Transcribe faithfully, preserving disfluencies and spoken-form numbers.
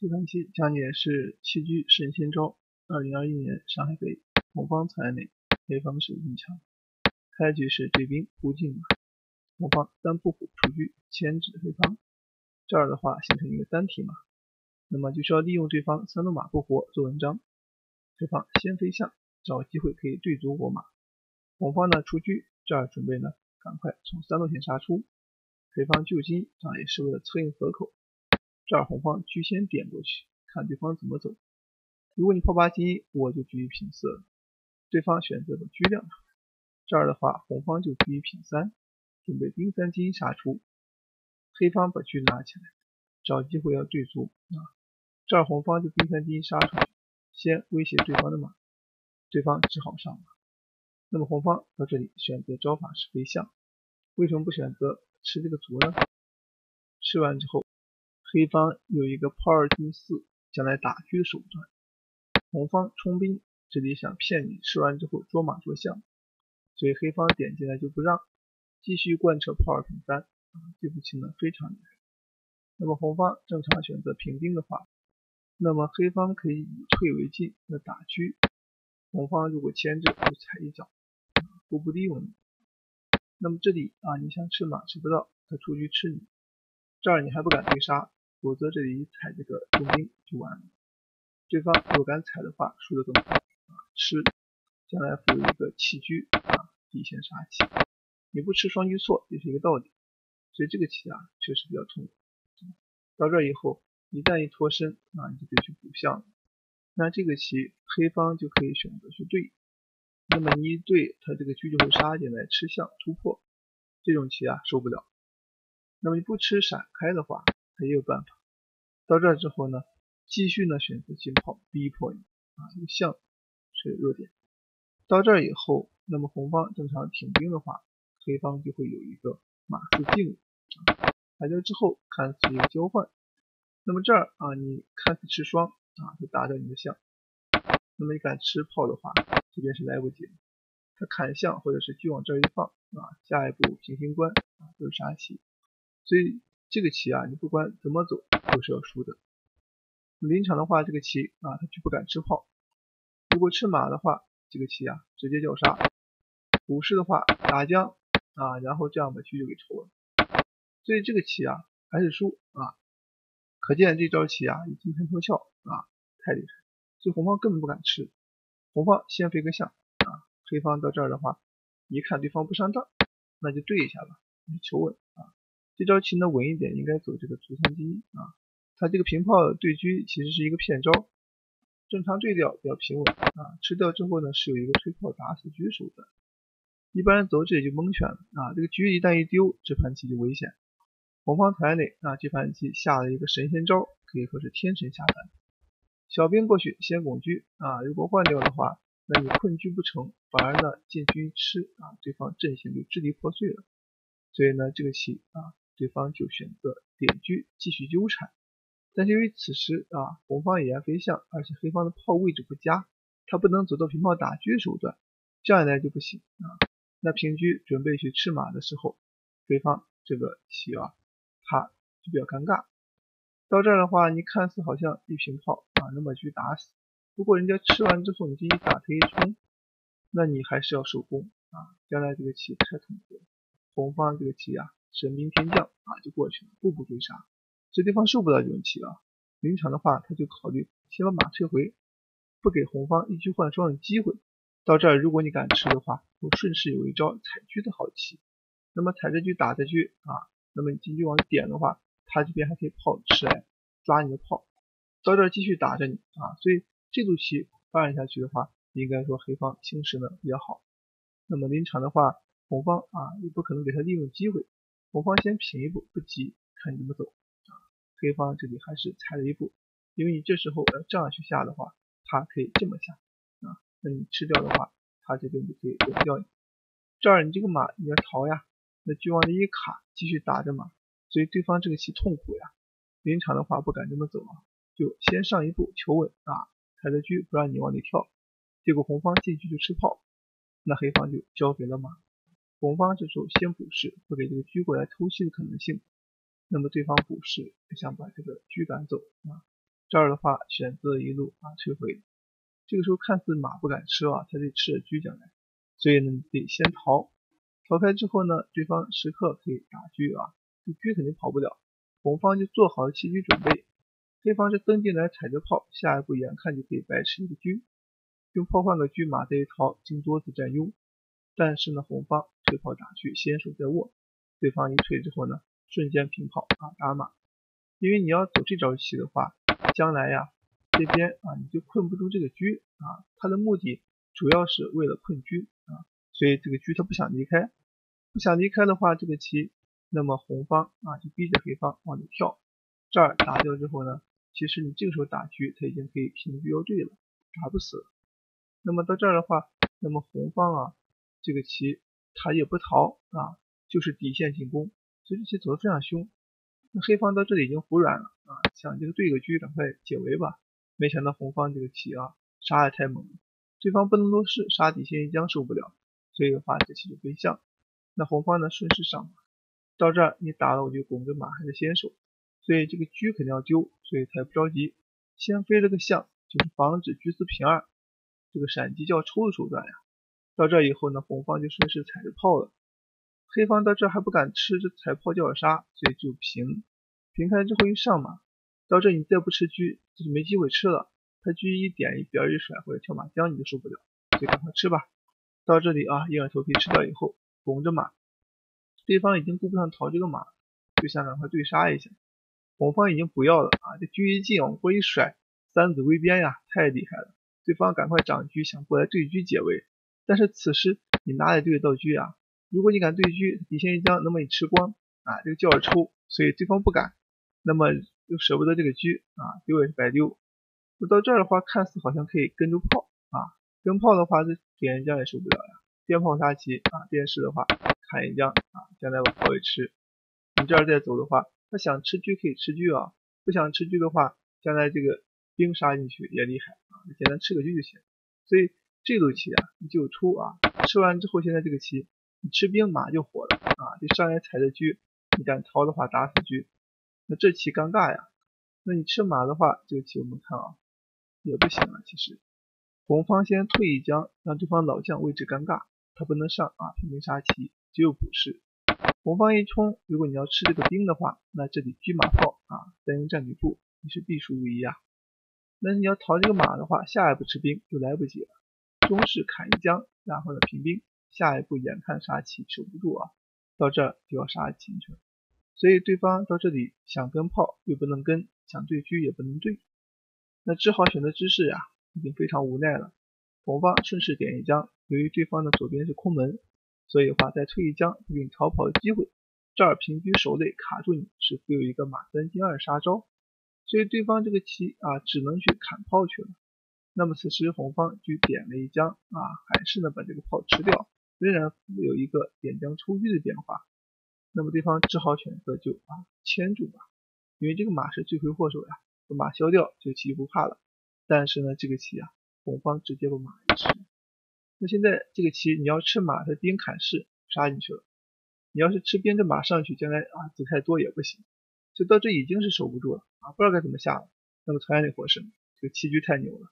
第三期讲解是《栖居神仙周》二零二一年上海杯，红方采美，黑方是硬强。开局是对兵胡进马，红方单步虎出车牵制黑方，这儿的话形成一个单体马，那么就是要利用对方三路马不活做文章。黑方先飞象，找机会可以对卒我马。红方呢出车，这儿准备呢赶快从三路线杀出。黑方救金，这也是为了策应河口。这儿红方车先点过去，看对方怎么走。如果你炮八进一，我就车一平四了。对方选择把车亮出来，这儿的话红方就车一平三，准备兵三进一杀出。黑方把车拿起来，找机会要对卒啊。这儿红方就兵三进一杀出去，先威胁对方的马，对方只好上马。那么红方到这里选择招法是飞象，为什么不选择吃这个卒呢？吃完之后。黑方有一个炮二进四，将来打车的手段。红方冲兵，这里想骗你吃完之后捉马捉象，所以黑方点进来就不让，继续贯彻炮二平三、啊、这步棋呢非常厉害。那么红方正常选择平兵的话，那么黑方可以以退为进的打车，红方如果牵制就踩一脚，都不利用你。那么这里啊，你想吃马吃不到，他出车吃你，这儿你还不敢对杀。否则这里一踩这个重兵就完了，对方如果敢踩的话输得更快、啊、吃将来会有一个弃车啊，底线杀棋，你不吃双车错也是一个道理，所以这个棋啊确实比较痛苦。到这以后一旦一脱身啊，你就得去补象了，那这个棋黑方就可以选择去对，那么你一对他这个车就会杀进来吃象突破，这种棋啊受不了。那么你不吃闪开的话他也有办法。到这儿之后呢，继续呢选择进炮逼迫你啊，这个象是弱点。到这儿以后，那么红方正常挺兵的话，黑方就会有一个马四进入，来到之后看似一个交换。那么这儿啊，你看似吃双啊，就打掉你的象。那么你敢吃炮的话，这边是来不及了。他砍象或者是车往这儿一放啊，下一步平行关啊就是杀棋。所以。这个棋啊，你不管怎么走都是要输的。临场的话，这个棋啊，他就不敢吃炮。如果吃马的话，这个棋啊，直接叫杀。虎式的话，打将啊，然后这样把车就给抽了。所以这个棋啊，还是输啊。可见这招棋啊，已经很脱效啊，太厉害。所以红方根本不敢吃。红方先飞个象啊，黑方到这儿的话，一看对方不上当，那就对一下吧，你求稳啊。这招棋呢稳一点，应该走这个卒三进一啊。他这个平炮对车其实是一个骗招，正常对掉比较平稳啊。吃掉之后呢是有一个推炮打死车手段，一般人走这里就蒙圈了啊。这个车一旦一丢，这盘棋就危险。红方采美啊，这盘棋下了一个神仙招，可以说是天神下凡。小兵过去先拱车啊，如果换掉的话，那你困车不成，反而呢进车一吃啊，对方阵型就支离破碎了。所以呢这个棋啊。对方就选择点车继续纠缠，但是由于此时啊红方已然飞象，而且黑方的炮位置不佳，他不能走到平炮打车手段，这样一来就不行啊。那平车准备去吃马的时候，对方这个棋啊，他就比较尴尬。到这儿的话，你看似好像一平炮啊能把车打死，不过人家吃完之后你这一打他一冲，那你还是要手攻啊，将来这个棋太痛苦了。红方这个棋啊。神兵天将啊就过去了，步步追杀，这对方受不了这种棋啊。临场的话，他就考虑先把马退回，不给红方一车换双的机会。到这儿，如果你敢吃的话，我顺势有一招踩车的好棋。那么踩着车打着车啊，那么你进车往点的话，他这边还可以炮吃来抓你的炮。到这儿继续打着你啊，所以这组棋发展下去的话，应该说黑方形势呢比较好。那么临场的话，红方啊也不可能给他利用机会。红方先平一步，不急，看你怎么走。黑方这里还是踩了一步，因为你这时候要这样去下的话，他可以这么下啊。那你吃掉的话，他这边就可以稳掉你。这儿你这个马你要逃呀，那车往这一卡，继续打着马，所以对方这个棋痛苦呀。临场的话不敢这么走啊，就先上一步求稳啊，踩着车不让你往里跳。结果红方进去就吃炮，那黑方就交给了马。红方这时候先补士，会给这个车过来偷袭的可能性。那么对方补士想把这个车赶走啊，这儿的话选择一路啊退回，这个时候看似马不敢吃啊，它得吃着车将来，所以呢你得先逃，逃开之后呢，对方时刻可以打车啊，这车肯定跑不了，红方就做好了弃车准备，黑方是蹬进来踩着炮，下一步眼看就可以白吃一个车，用炮换个车马这一逃，经多次占优，但是呢红方退炮打车，先手再握，对方一退之后呢，瞬间平炮啊打马，因为你要走这招棋的话，将来呀、啊、这边啊你就困不住这个车啊，它的目的主要是为了困车啊，所以这个车它不想离开，不想离开的话这个棋，那么红方啊就逼着黑方往里跳，这儿打掉之后呢，其实你这个时候打车它已经可以平车要对了，打不死了，那么到这儿的话，那么红方啊这个棋它也不逃啊，就是底线进攻，所以这棋走得非常凶，那黑方到这里已经服软了啊，想这个对个车赶快解围吧，没想到红方这个棋啊杀得太猛了，对方不能多事，杀底线一将受不了，所以的话这棋就飞象，那红方呢顺势上马，到这儿你打了我就拱着马还是先手，所以这个车肯定要丢，所以才不着急，先飞了个象，就是防止车四平二，这个闪击叫抽的手段呀，到这以后呢红方就顺势踩着炮了，黑方到这还不敢吃，这踩炮就要杀，所以就平，平开之后一上马，到这你再不吃车，这就没机会吃了，他车一点一边一甩或者跳马将你就受不了，所以赶快吃吧，到这里啊硬着头皮吃掉以后，拱着马，对方已经顾不上逃这个马，就想赶快对杀一下，红方已经不要了啊，这车一进往过一甩，三子归边呀，太厉害了，对方赶快长车想过来对车解围，但是此时你哪里对得到车啊，如果你敢对车，底线一将，那么你吃光啊，这个就要抽，所以对方不敢，那么又舍不得这个车啊，丢也是白丢。那到这儿的话，看似好像可以跟住炮啊，跟炮的话，这点一将也受不了呀。电炮杀棋啊，电视的话砍一将啊，将来我炮也吃。你这儿再走的话，他想吃车可以吃车啊，不想吃车的话，将来这个兵杀进去也厉害啊，简单吃个车就行。所以这路棋啊，你就出啊，吃完之后，现在这个棋。你吃兵马就火了啊！就上来踩着车，你敢逃的话打死车，那这棋尴尬呀。那你吃马的话，这个棋我们看啊，也不行啊。其实红方先退一将，让对方老将位置尴尬，他不能上啊，平平杀棋，只有补士。红方一冲，如果你要吃这个兵的话，那这里车马炮啊，三英占据步，你是必输无疑啊。那你要逃这个马的话，下一步吃兵就来不及了。中士砍一将，然后呢平兵。下一步眼看杀棋守不住啊，到这儿就要杀秦城，所以对方到这里想跟炮又不能跟，想对车也不能对，那只好选择姿势呀，已经非常无奈了。红方顺势点一将，由于对方的左边是空门，所以的话再退一将就给你逃跑的机会，这儿平车守垒卡住你，是会有一个马三进二杀招，所以对方这个棋啊只能去砍炮去了。那么此时红方就点了一将啊，还是呢把这个炮吃掉。仍然有一个点将抽车的变化，那么对方只好选择就啊牵住吧，因为这个马是罪魁祸首呀，把马消掉这个棋不怕了。但是呢这个棋啊，红方直接把马一吃，那现在这个棋你要吃马，它兵砍士杀进去了，你要是吃兵这马上去，将来啊子太多也不行，所以到这已经是守不住了啊，不知道该怎么下了。那么同样的获胜，这个棋局太牛了。